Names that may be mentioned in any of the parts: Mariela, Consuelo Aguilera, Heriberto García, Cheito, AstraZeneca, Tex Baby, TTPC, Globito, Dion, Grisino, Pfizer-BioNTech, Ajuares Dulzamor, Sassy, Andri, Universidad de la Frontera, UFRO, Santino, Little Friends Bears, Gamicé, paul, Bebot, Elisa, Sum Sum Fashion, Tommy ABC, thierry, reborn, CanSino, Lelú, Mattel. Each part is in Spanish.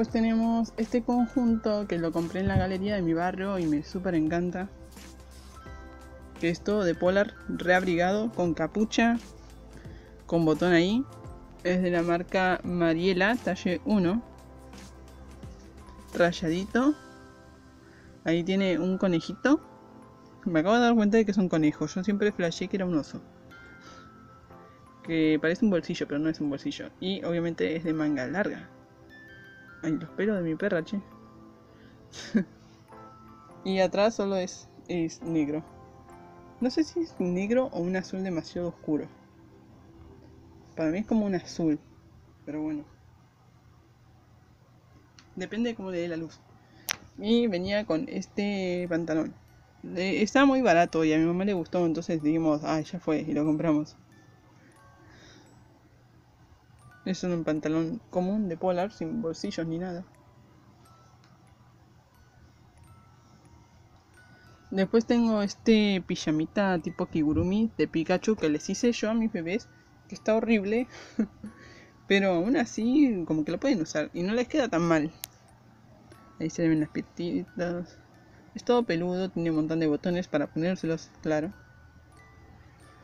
Después tenemos este conjunto que lo compré en la galería de mi barrio y me súper encanta. Que es todo de polar, reabrigado, con capucha, con botón ahí. Es de la marca Mariela, talle 1. Rayadito. Ahí tiene un conejito. Me acabo de dar cuenta de que es un conejo. Yo siempre flashé que era un oso. Que parece un bolsillo, pero no es un bolsillo. Y obviamente es de manga larga. Ay, los pelos de mi perra, che. Y atrás solo es negro. No sé si es negro o un azul demasiado oscuro. Para mí es como un azul. Pero bueno. Depende de cómo le dé la luz. Y venía con este pantalón. Estaba muy barato y a mi mamá le gustó, entonces dijimos, ah, ya fue, y lo compramos. Es un pantalón común de polar, sin bolsillos ni nada. Después tengo este pijamita tipo Kigurumi de Pikachu que les hice yo a mis bebés, que está horrible, pero aún así como que lo pueden usar y no les queda tan mal. Ahí se ven las petitas. Es todo peludo, tiene un montón de botones para ponérselos, claro.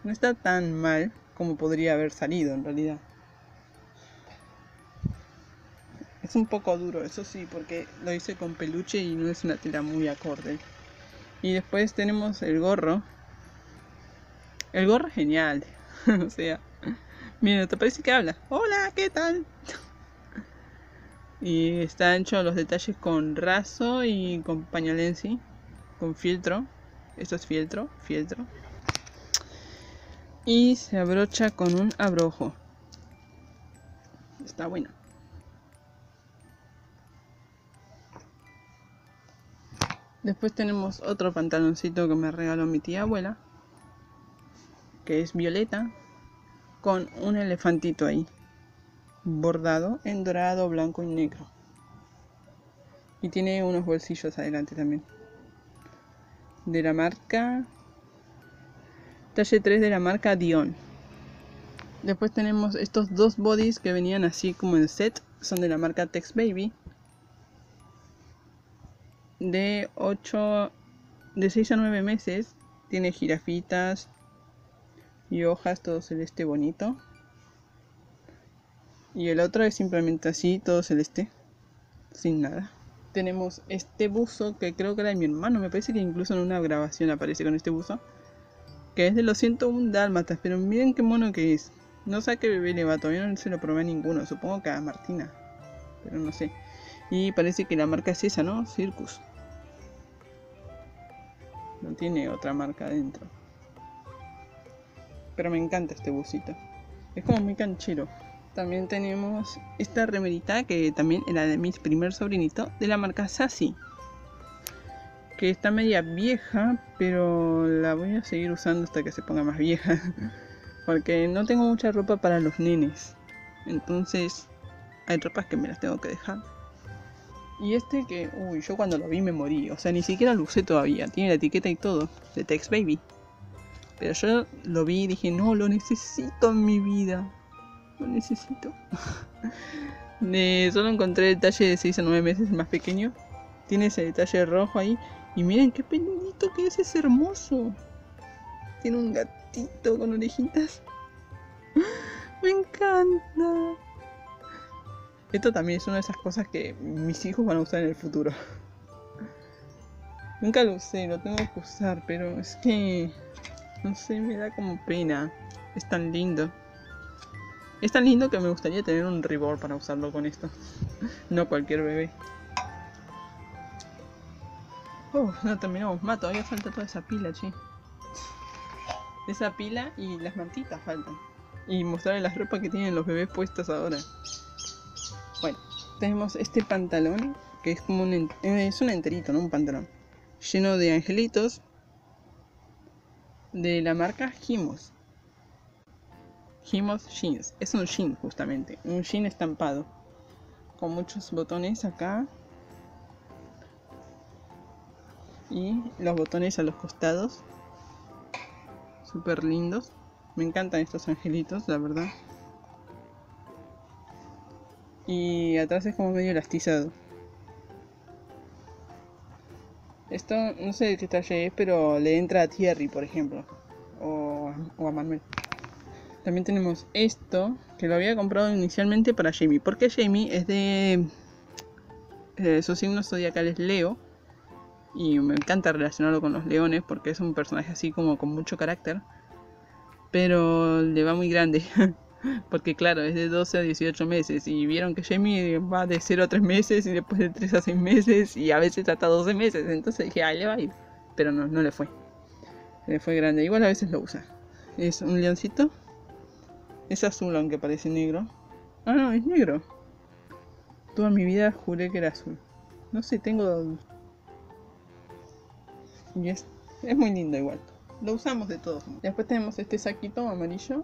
No está tan mal como podría haber salido en realidad. Es un poco duro, eso sí, porque lo hice con peluche y no es una tela muy acorde. Y después tenemos el gorro. El gorro es genial. O sea, mira, te parece que habla. Hola, ¿qué tal? Y está hecho los detalles con raso y con pañolensi, con fieltro. Esto es fieltro. Y se abrocha con un abrojo. Está bueno. Después tenemos otro pantaloncito que me regaló mi tía abuela, que es violeta, con un elefantito ahí. Bordado en dorado, blanco y negro. Y tiene unos bolsillos adelante también. De la marca... Talle 3 de la marca Dion. Después tenemos estos dos bodys que venían así como en set. Son de la marca Tex Baby. De 6 a 9 meses. Tiene jirafitas y hojas, todo celeste bonito. Y el otro es simplemente así, todo celeste, sin nada. Tenemos este buzo, que creo que era de mi hermano, me parece que incluso en una grabación aparece con este buzo. Que es de los 101 dálmatas, pero miren qué mono que es. No sé a qué bebé le va, todavía no se lo probé a ninguno, supongo que a Martina, pero no sé. Y parece que la marca es esa, ¿no? Circus. No tiene otra marca adentro. Pero me encanta este bucito, es como muy canchero. También tenemos esta remerita que también era de mi primer sobrinito, de la marca Sassy. Que está media vieja, pero la voy a seguir usando hasta que se ponga más vieja. Porque no tengo mucha ropa para los nenes. Entonces hay ropas que me las tengo que dejar. Y este que, uy, yo cuando lo vi me morí. O sea, ni siquiera lo usé todavía. Tiene la etiqueta y todo, de Tex Baby. Pero yo lo vi y dije, no, lo necesito en mi vida. Lo necesito. Solo encontré el talle de 6 a 9 meses más pequeño. Tiene ese detalle rojo ahí. Y miren qué peludito que es hermoso. Tiene un gatito con orejitas. Me encanta. Esto también es una de esas cosas que mis hijos van a usar en el futuro. Nunca lo usé, lo tengo que usar, pero es que... no sé, me da como pena. Es tan lindo. Es tan lindo que me gustaría tener un ribor para usarlo con esto. No cualquier bebé. No terminamos. Más, todavía falta toda esa pila, che. Esa pila y las mantitas faltan. Y mostrarles las ropas que tienen los bebés puestas ahora. Bueno, tenemos este pantalón, que es como un enterito, ¿no? Un pantalón. Lleno de angelitos. De la marca Himos. Himos Jeans, es un jean justamente, un jean estampado con muchos botones acá y los botones a los costados, súper lindos. Me encantan estos angelitos, la verdad. y atrás es como medio elastizado. Esto no sé de qué talle es, pero le entra a Thierry, por ejemplo, o a Manuel. También tenemos esto, que lo había comprado inicialmente para Jamie, porque Jamie es de sus signos zodiacales Leo, y me encanta relacionarlo con los leones porque es un personaje así como con mucho carácter, pero le va muy grande. Porque claro, es de 12 a 18 meses y vieron que Jamie va de 0 a 3 meses y después de 3 a 6 meses y a veces hasta 12 meses. Entonces dije, ahí le va a ir. Pero no, no le fue. Le fue grande. Igual a veces lo usa. Es un leoncito. Es azul aunque parece negro. Ah, no, es negro. Toda mi vida juré que era azul. No sé, tengo... Y es muy lindo igual. Lo usamos de todos. Después tenemos este saquito amarillo.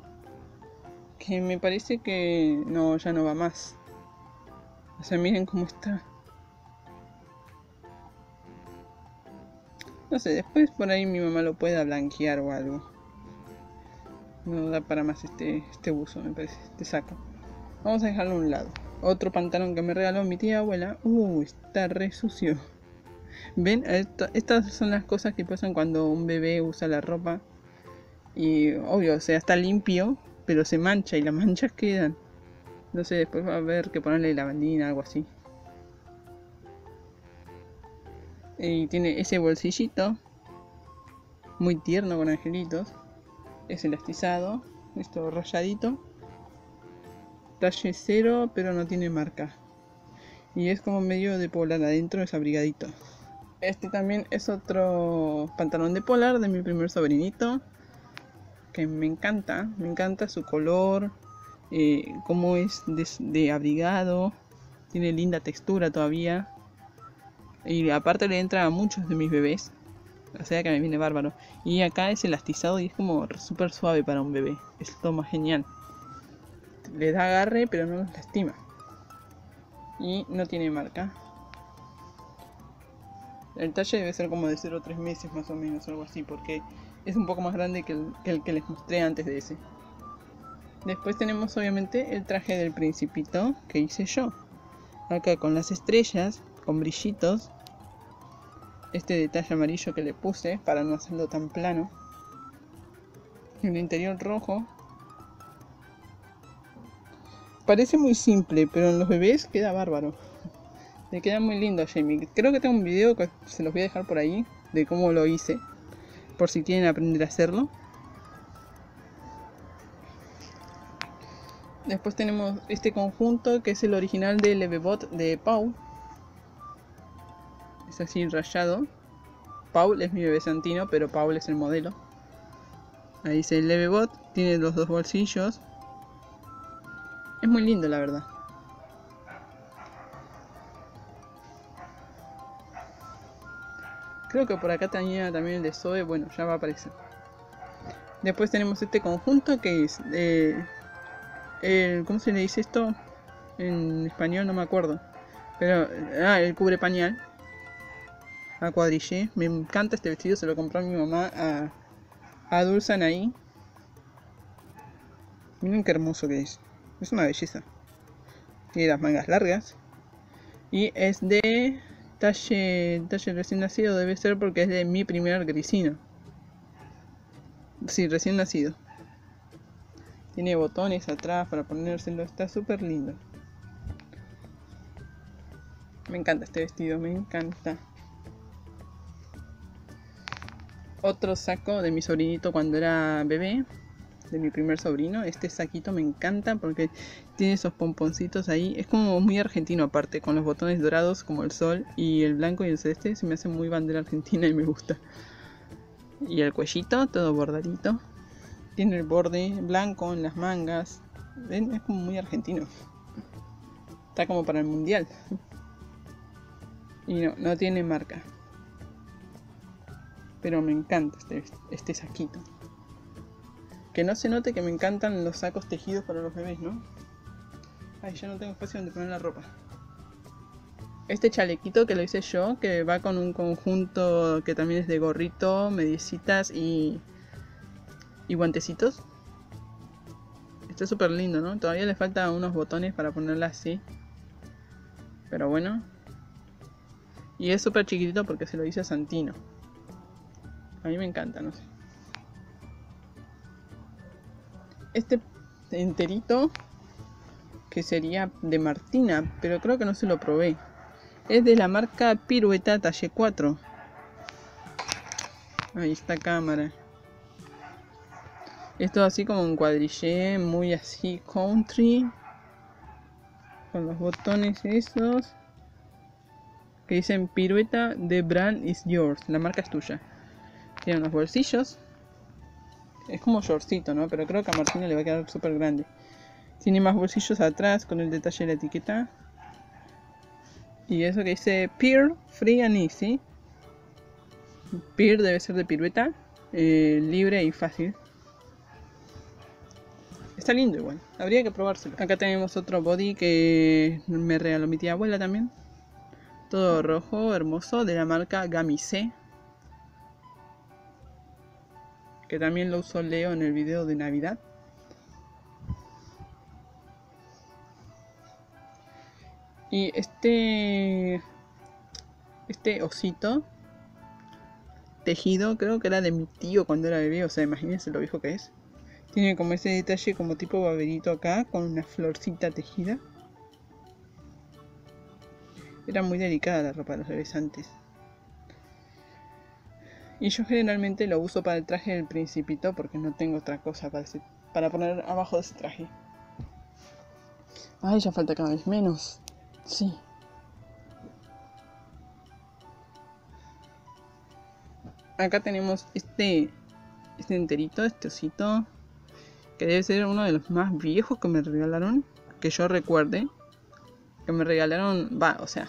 Que me parece que no, ya no va más. O sea, miren cómo está. No sé, después por ahí mi mamá lo pueda blanquear o algo. No da para más este buzo, me parece, este saco. Vamos a dejarlo a un lado. Otro pantalón que me regaló mi tía abuela. Está re sucio. ¿Ven? Estas son las cosas que pasan cuando un bebé usa la ropa. Y obvio, o sea, está limpio, pero se mancha y las manchas quedan. No sé, después va a haber que ponerle lavandina, algo así. Y tiene ese bolsillito muy tierno con angelitos. Es elastizado, esto rayadito. Talle 0, pero no tiene marca. Y es como medio de polar adentro, es abrigadito. Este también es otro pantalón de polar de mi primer sobrinito. Que me encanta su color, cómo es de abrigado, tiene linda textura todavía. Y aparte le entra a muchos de mis bebés, o sea que me viene bárbaro. Y acá es elastizado y es como súper suave para un bebé, es lo más genial. Le da agarre pero no los lastima. Y no tiene marca. El talle debe ser como de 0 a 3 meses más o menos, algo así, porque es un poco más grande que el que les mostré antes de ese. Después tenemos obviamente el traje del principito que hice yo. Acá con las estrellas, con brillitos. Este detalle amarillo que le puse para no hacerlo tan plano. El interior rojo. Parece muy simple, pero en los bebés queda bárbaro. Le queda muy lindo a Jamie. Creo que tengo un video que se los voy a dejar por ahí de cómo lo hice, por si quieren aprender a hacerlo. Después tenemos este conjunto que es el original de Lebebot de Paul. Es así rayado. Paul es mi bebé santino, pero Paul es el modelo. Ahí dice Lebebot, tiene los dos bolsillos. Es muy lindo, la verdad. Creo que por acá tenía también el de Zoe, bueno, ya va a aparecer. Después tenemos este conjunto que es... ¿cómo se le dice esto? En español no me acuerdo. Pero... Ah, el cubre pañal. A cuadrillé. Me encanta este vestido, se lo compró mi mamá a Dulzanaí. Miren qué hermoso que es. Es una belleza. Tiene las mangas largas. Y es de... Talle recién nacido debe ser porque es de mi primer grisino. Sí, recién nacido. Tiene botones atrás para ponérselo, está súper lindo. Me encanta este vestido, me encanta. Otro saco de mi sobrinito cuando era bebé, de mi primer sobrino. Este saquito me encanta porque tiene esos pomponcitos ahí, es como muy argentino aparte, con los botones dorados como el sol, y el blanco y el celeste se me hace muy bandera argentina y me gusta. Y el cuellito, todo bordadito, tiene el borde blanco en las mangas, ¿ven? Es como muy argentino, está como para el mundial. Y no tiene marca, pero me encanta este saquito. Que no se note que me encantan los sacos tejidos para los bebés, ¿no? Ay, ya no tengo espacio donde poner la ropa. Este chalequito que lo hice yo, que va con un conjunto que también es de gorrito, mediecitas y guantecitos. Está súper lindo, ¿no? Todavía le faltan unos botones para ponerla así. Pero bueno. Y es súper chiquitito porque se lo hice a Santino. A mí me encanta, no sé. Este enterito, que sería de Martina, pero creo que no se lo probé. Es de la marca Pirueta Talle 4. Ahí está cámara. Esto así como un cuadrillé, muy así country. Con los botones esos. Que dicen Pirueta, the brand is yours. La marca es tuya. Tiene unos bolsillos. Es como shortcito, ¿no? Pero creo que a Martina le va a quedar súper grande. Tiene más bolsillos atrás con el detalle de la etiqueta. Y eso que dice Peer, Free and Easy. Peer debe ser de pirueta. Libre y fácil. Está lindo igual. Habría que probárselo. Acá tenemos otro body que me regaló mi tía abuela también. Todo rojo, hermoso. De la marca Gamicé. Que también lo usó Leo en el video de Navidad. Y este osito tejido, creo que era de mi tío cuando era bebé, o sea, imagínense lo viejo que es. Tiene como ese detalle como tipo babelito acá, con una florcita tejida. Era muy delicada la ropa de los bebés antes. Y yo generalmente lo uso para el traje del Principito, porque no tengo otra cosa para poner abajo de ese traje. Ay, ya falta cada vez menos. Sí. Acá tenemos este enterito, este osito, que debe ser uno de los más viejos que me regalaron, que yo recuerde, que me regalaron, o sea,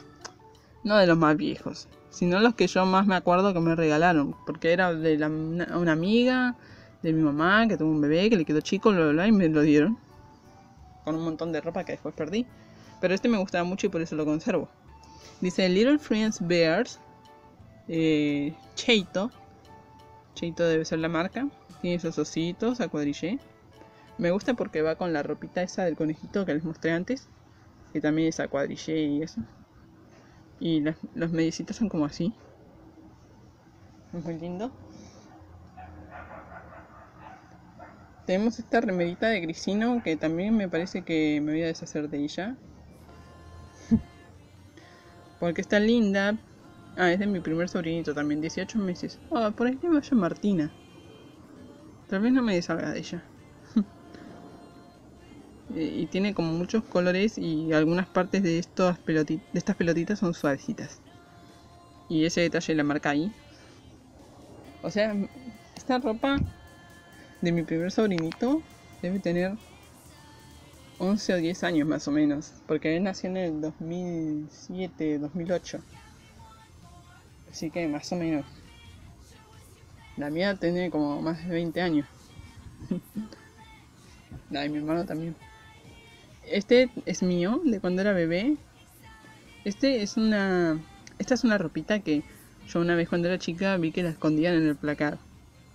no de los más viejos, sino los que yo más me acuerdo que me regalaron, porque era de una amiga de mi mamá que tuvo un bebé, que le quedó chico, bla, bla, bla, y me lo dieron, con un montón de ropa que después perdí. Pero este me gustaba mucho y por eso lo conservo. Dice Little Friends Bears. Cheito. Cheito debe ser la marca. Tiene esos ositos a cuadrillé. Me gusta porque va con la ropita esa del conejito que les mostré antes. Que también es a cuadrillé y eso. Y los medicitos son como así. Muy lindo. Tenemos esta remerita de grisino que también me parece que me voy a deshacer de ella. Porque está linda. Ah, es de mi primer sobrinito también, 18 meses. Oh, por ahí le vaya Martina. Tal vez no me deshaga de ella. Y tiene como muchos colores y algunas partes de estas pelotitas son suavecitas. Y ese detalle la marca ahí. O sea, esta ropa de mi primer sobrinito debe tener 11 o 10 años más o menos, porque él nació en el 2007, 2008. Así que más o menos. La mía tiene como más de 20 años. La de mi hermano también. Este es mío, de cuando era bebé. Esta es una ropita que yo una vez cuando era chica vi que la escondían en el placar.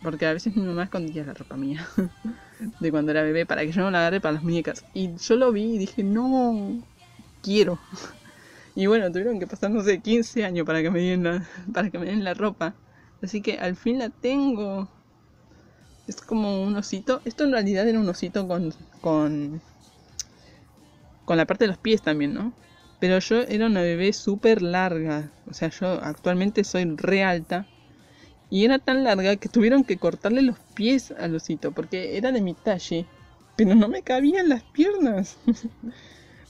Porque a veces mi mamá escondía la ropa mía de cuando era bebé para que yo no la agarre para las muñecas. Y yo lo vi y dije, no, quiero. Y bueno, tuvieron que pasar, no sé, 15 años para que me den la ropa. Así que al fin la tengo. Es como un osito. Esto en realidad era un osito con la parte de los pies también, ¿no? Pero yo era una bebé súper larga. O sea, yo actualmente soy re alta. Y era tan larga que tuvieron que cortarle los pies al osito, porque era de mi talle, pero no me cabían las piernas.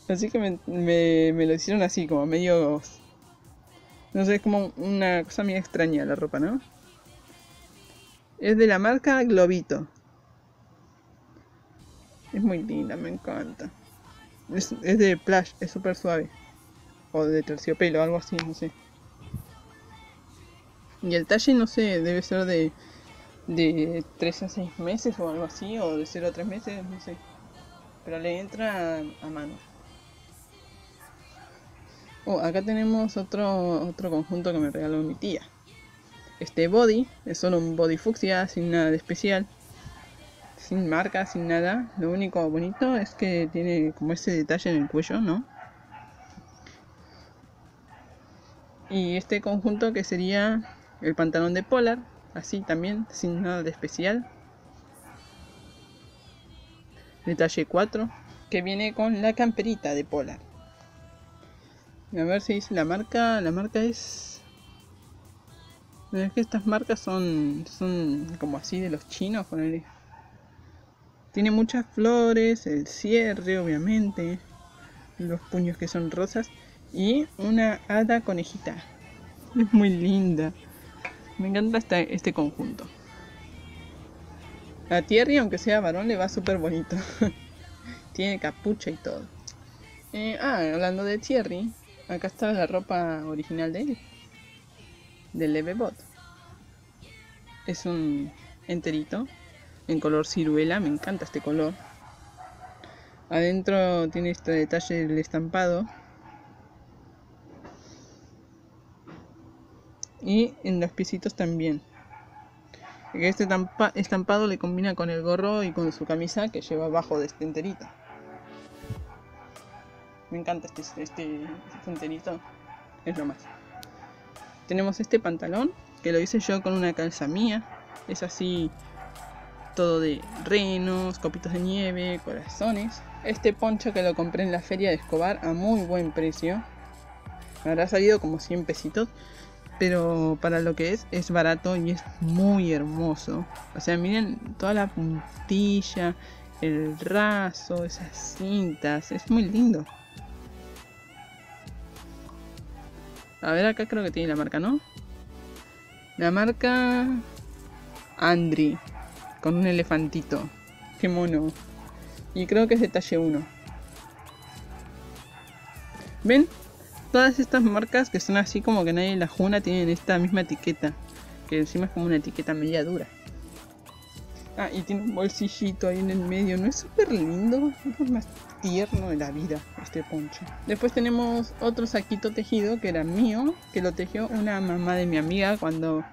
Así que me lo hicieron así, como medio... No sé, es como una cosa medio extraña la ropa, ¿no? Es de la marca Globito. Es muy linda, me encanta. Es de plush, es súper suave. O de terciopelo, algo así, no sé. Y el talle, no sé, debe ser de 3 a 6 meses o algo así, o de 0 a 3 meses, no sé. Pero le entra a mano. Oh, acá tenemos otro conjunto que me regaló mi tía. Este body, es solo un body fucsia, sin nada de especial. Sin marca, sin nada. Lo único bonito es que tiene como ese detalle en el cuello, ¿no? Y este conjunto que sería el pantalón de polar, así también, sin nada de especial. Detalle 4, que viene con la camperita de polar. A ver si dice la marca es... Es que estas marcas son como así de los chinos, con el... Tiene muchas flores, el cierre obviamente, los puños que son rosas y una hada conejita. Es muy linda. Me encanta este conjunto. A Thierry, aunque sea varón, le va súper bonito. Tiene capucha y todo. Hablando de Thierry, acá está la ropa original de él. Del Lebebot. Es un enterito en color ciruela, me encanta este color. Adentro tiene este detalle del estampado. Y en los piecitos también. Este estampado le combina con el gorro y con su camisa que lleva abajo de este enterito. Me encanta este enterito, es lo más. Tenemos este pantalón que lo hice yo con una calza mía. Es así, todo de renos, copitos de nieve, corazones. Este poncho que lo compré en la feria de Escobar a muy buen precio. Me habrá salido como 100 pesitos. Pero para lo que es barato y es muy hermoso. O sea, miren toda la puntilla, el raso, esas cintas. Es muy lindo. A ver, acá creo que tiene la marca, ¿no? La marca... Andri. Con un elefantito. Qué mono. Y creo que es de talle 1. ¿Ven? Todas estas marcas que son así como que nadie las juna tienen esta misma etiqueta, que encima es como una etiqueta media dura. Ah, y tiene un bolsillito ahí en el medio, ¿no es súper lindo? Es lo más tierno de la vida este poncho. Después tenemos otro saquito tejido que era mío, que lo tejió una mamá de mi amiga cuando...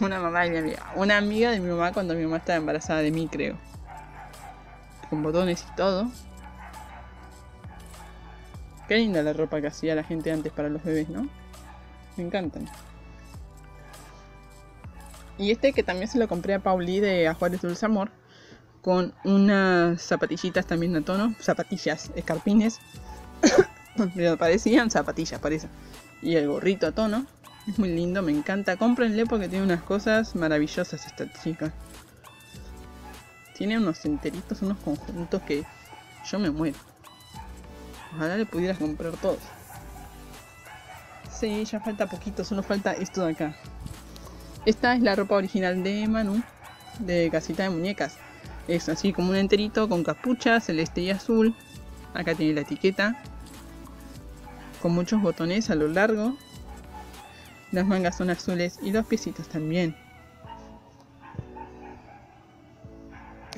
Una mamá de mi amiga, una amiga de mi mamá cuando mi mamá estaba embarazada de mí, creo. Con botones y todo. Qué linda la ropa que hacía la gente antes para los bebés, ¿no? Me encantan. Y este que también se lo compré a Pauli de Ajuares Dulzamor. Con unas zapatillitas también a tono. Zapatillas, escarpines. Pero parecían zapatillas, parece. Y el gorrito a tono. Es muy lindo, me encanta. Cómprenle porque tiene unas cosas maravillosas esta chica. Tiene unos enteritos, unos conjuntos que yo me muero. Ojalá le pudieras comprar todos. Sí, ya falta poquito, solo falta esto de acá. Esta es la ropa original de Manu, de Casita de Muñecas. Es así como un enterito con capucha, celeste y azul. Acá tiene la etiqueta. Con muchos botones a lo largo. Las mangas son azules y los piecitos también.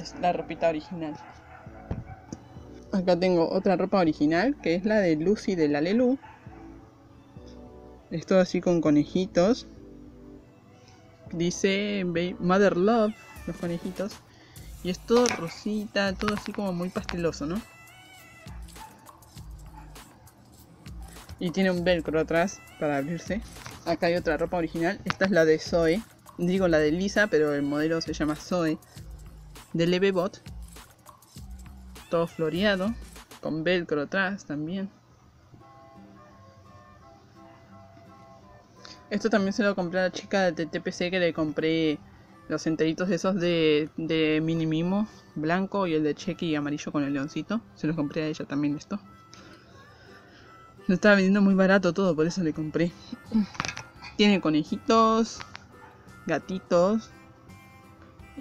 Es la ropita original. Acá tengo otra ropa original, que es la de Lucy de la Lelú. Es todo así con conejitos. Dice Mother Love, los conejitos. Y es todo rosita, todo así como muy pasteloso, ¿no? Y tiene un velcro atrás para abrirse. Acá hay otra ropa original. Esta es la de Zoe. Digo la de Lisa, pero el modelo se llama Zoe. De Lebebot. Todo floreado, con velcro atrás también. Esto también se lo compré a la chica de TTPC, que le compré los enteritos esos de mini mimo blanco y el de cheque y amarillo con el leoncito. Se los compré a ella también esto. Lo estaba vendiendo muy barato todo, por eso le compré. Tiene conejitos, gatitos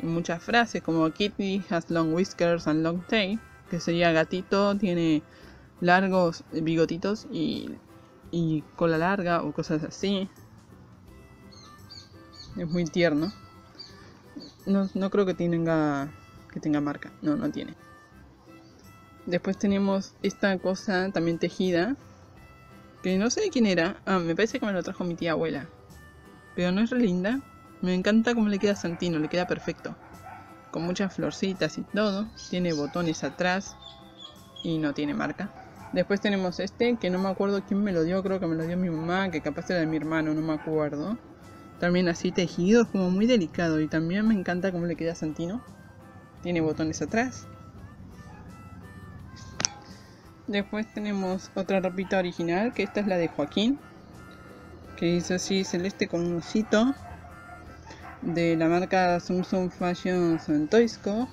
y muchas frases como Kitty has long whiskers and long tail, que sería gatito, tiene largos bigotitos y cola larga o cosas así. Es muy tierno. No creo que tenga marca. No tiene. Después tenemos esta cosa también tejida, que no sé de quién era. Ah, me parece que me lo trajo mi tía abuela. Pero no es re linda. Me encanta cómo le queda a Santino, le queda perfecto. Con muchas florcitas y todo. Tiene botones atrás. Y no tiene marca. Después tenemos este, que no me acuerdo quién me lo dio, creo que me lo dio mi mamá, que capaz era de mi hermano, no me acuerdo. También así tejido, como muy delicado, y también me encanta cómo le queda a Santino. Tiene botones atrás. Después tenemos otra ropita original, que esta es la de Joaquín, que es así celeste con un osito, de la marca Sum Sum Fashion Santoisco.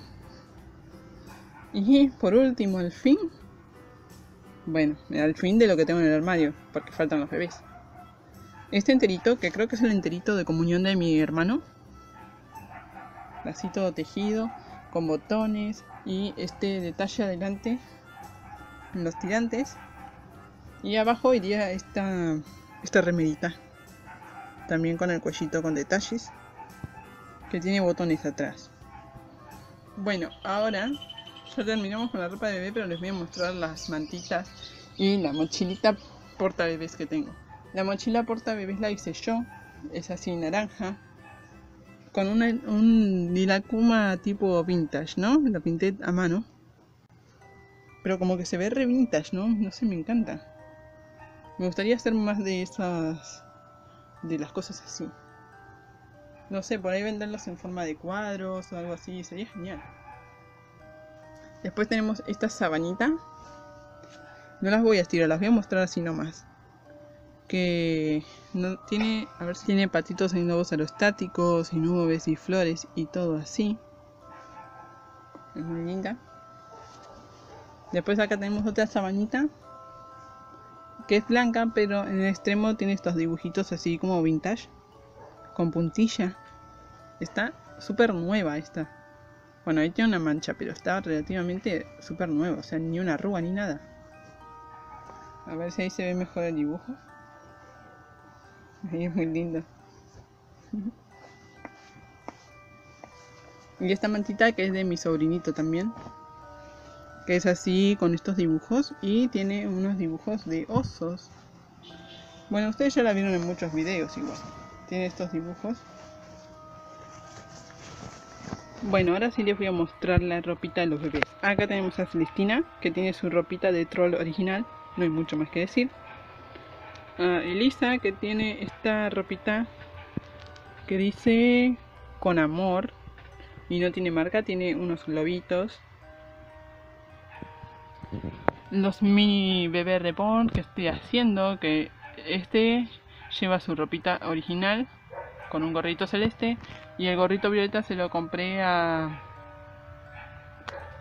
Y por último, al fin, bueno, al fin de lo que tengo en el armario, porque faltan los bebés. Este enterito, que creo que es el enterito de comunión de mi hermano, así todo tejido, con botones, y este detalle adelante, los tirantes, y abajo iría esta remerita, también con el cuellito con detalles, que tiene botones atrás. Bueno, ahora ya terminamos con la ropa de bebé, pero les voy a mostrar las mantitas y la mochilita porta bebés que tengo. La mochila porta bebés la hice yo, es así naranja, con un lilacuma tipo vintage, ¿no? La pinté a mano. Pero como que se ve re vintage, ¿no? No sé, me encanta. Me gustaría hacer más de esas... de las cosas así. No sé, por ahí venderlas en forma de cuadros o algo así, sería genial. Después tenemos esta sabanita. No las voy a estirar, las voy a mostrar así nomás. Que no tiene... a ver si tiene patitos en globos aerostáticos, y nubes, y flores, y todo así. Es muy linda. Después acá tenemos otra sabanita, que es blanca, pero en el extremo tiene estos dibujitos así como vintage, con puntilla. Está súper nueva esta. Bueno, ahí tiene una mancha, pero está relativamente súper nueva, o sea, ni una arruga ni nada. A ver si ahí se ve mejor el dibujo. Ahí es muy lindo. Y esta mantita, que es de mi sobrinito también, que es así con estos dibujos, y tiene unos dibujos de osos. Bueno, ustedes ya la vieron en muchos videos igual. Tiene estos dibujos. Bueno, ahora sí les voy a mostrar la ropita de los bebés. Acá tenemos a Celestina, que tiene su ropita de troll original. No hay mucho más que decir. A Elisa, que tiene esta ropita que dice con amor, y no tiene marca, tiene unos globitos. Los mini bebé reborn que estoy haciendo, que este lleva su ropita original con un gorrito celeste, y el gorrito violeta se lo compré a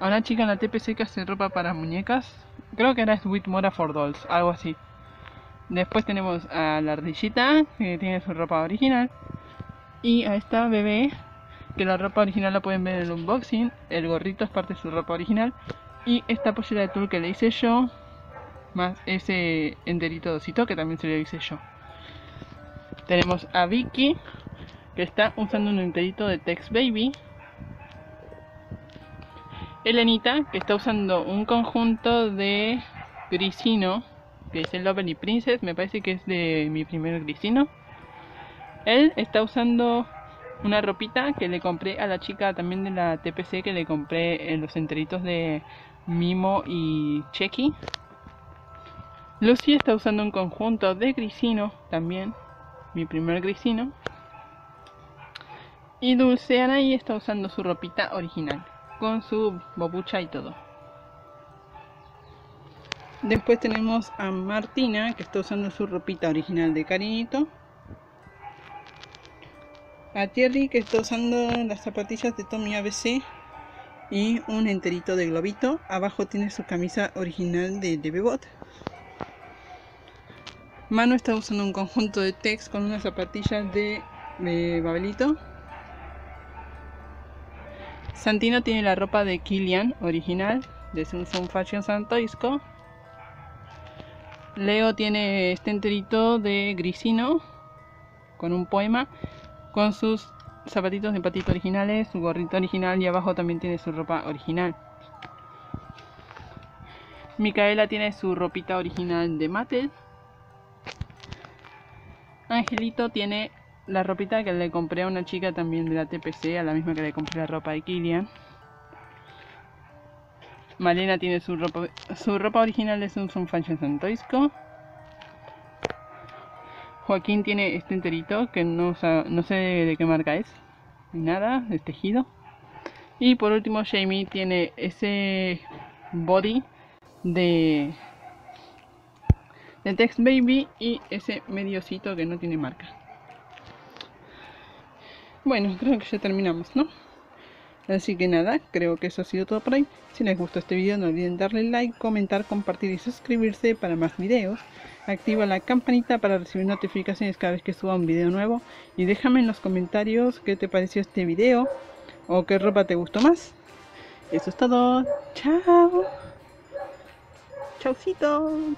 una chica en la TTPC que hace ropa para muñecas, creo que era Sweet Mora for Dolls, algo así. Después tenemos a la ardillita, que tiene su ropa original, y a esta bebé, que la ropa original la pueden ver en el unboxing, el gorrito es parte de su ropa original. Y esta pollera de tul que le hice yo, más ese enterito dosito que también se lo hice yo. Tenemos a Vicky, que está usando un enterito de Tex Baby. Elenita, que está usando un conjunto de grisino, que es el Lovely Princess, me parece que es de mi primer grisino. Él está usando una ropita que le compré a la chica también de la TPC, que le compré en los enteritos de Mimo y Chequi. Lucy está usando un conjunto de grisino también, mi primer grisino. Y Dulce Anaí está usando su ropita original, con su bobucha y todo. Después tenemos a Martina, que está usando su ropita original de Cariñito. A Thierry, que está usando las zapatillas de Tommy ABC y un enterito de Globito. Abajo tiene su camisa original de Bebot. Manu está usando un conjunto de Tex con unas zapatillas de Babelito. Santino tiene la ropa de Killian original, de Sum Sum Fashion Santoisco. Leo tiene este enterito de grisino con un poema, con sus zapatitos de patito originales, su gorrito original, y abajo también tiene su ropa original. Micaela tiene su ropita original de Mattel. Angelito tiene la ropita que le compré a una chica también de la TPC, a la misma que le compré la ropa de Killian. Mariela tiene su ropa original de Sum Sum Fashion Santoisco. Joaquín tiene este enterito que no sé de qué marca es, ni nada, de tejido. Y por último Jamie tiene ese body de Tex Baby y ese mediocito que no tiene marca. Bueno, creo que ya terminamos, ¿no? Así que nada, creo que eso ha sido todo por ahí. Si les gustó este video no olviden darle like, comentar, compartir y suscribirse para más videos. Activa la campanita para recibir notificaciones cada vez que suba un video nuevo. Y déjame en los comentarios qué te pareció este video o qué ropa te gustó más. Eso es todo. Chao. Chaucito.